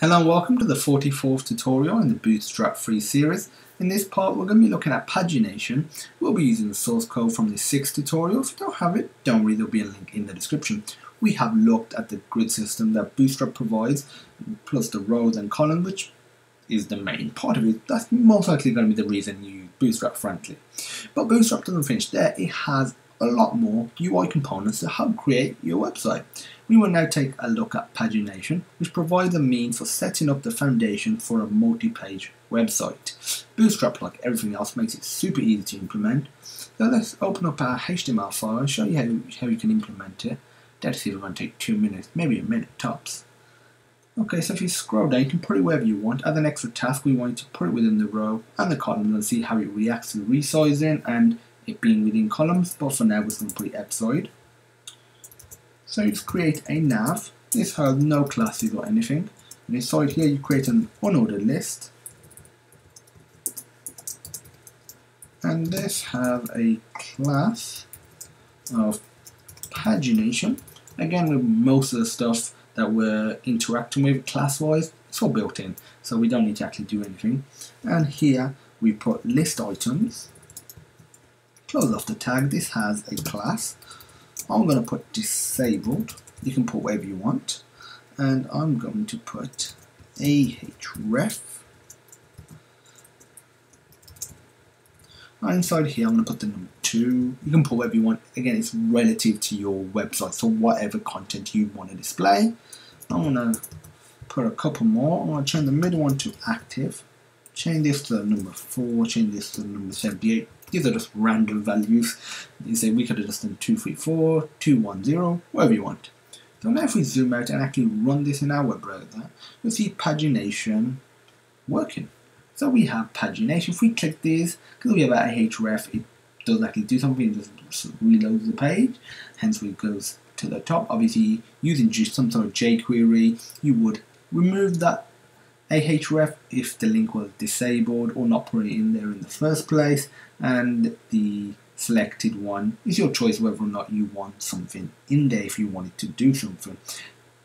Hello and welcome to the 44th tutorial in the Bootstrap free series. In this part we're going to be looking at pagination. We'll be using the source code from the 6th tutorial. If you don't have it, don't worry, there'll be a link in the description. We have looked at the grid system that Bootstrap provides, plus the rows and columns, which is the main part of it. That's most likely going to be the reason you use Bootstrap, frankly. But Bootstrap doesn't finish there. It has a lot more UI components to help create your website. We will now take a look at pagination, which provides a means for setting up the foundation for a multi-page website. Bootstrap, like everything else, makes it super easy to implement. So let's open up our HTML file and show you how you can implement it. That's either going to take 2 minutes, maybe a minute tops. Okay, so if you scroll down, you can put it wherever you want. As an extra task, we want you to put it within the row and the columns and see how it reacts to the resizing and it being within columns, but for now we're going to put it outside. So you just create a nav. This has no classes or anything, and inside here you create an unordered list, and this have a class of pagination. Again, with most of the stuff that we're interacting with class wise, it's all built in, so we don't need to actually do anything. And here we put list items. Close off the tag. This has a class. I'm going to put disabled. You can put whatever you want. And I'm going to put href. And inside here, I'm going to put the number 2. You can put whatever you want. Again, it's relative to your website, so whatever content you want to display. I'm going to put a couple more. I'm going to change the middle one to active. Change this to number 4. Change this to number 78. These are just random values. You say we could have just done 234, 210, whatever you want. So now if we zoom out and actually run this in our web browser, you'll see pagination working. So we have pagination. If we click these, because we have our href, it doesn't actually do something, it just reloads the page, hence it goes to the top. Obviously, using some sort of jQuery, you would remove that href if the link was disabled or not put it in there in the first place, and the selected one is your choice whether or not you want something in there if you wanted to do something.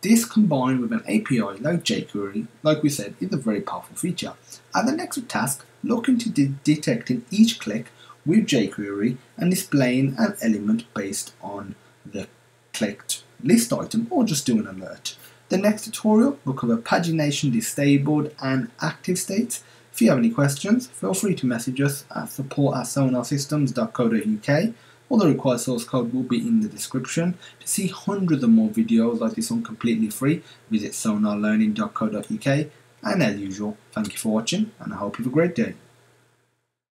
This combined with an API like jQuery, like we said, is a very powerful feature. As an extra task, look into detecting each click with jQuery and displaying an element based on the clicked list item, or just do an alert. The next tutorial will cover pagination, disabled and active states. If you have any questions, feel free to message us at support@sonarsystems.co.uk. All the required source code will be in the description. To see hundreds of more videos like this one completely free, visit sonarlearning.co.uk. And as usual, thank you for watching and I hope you have a great day.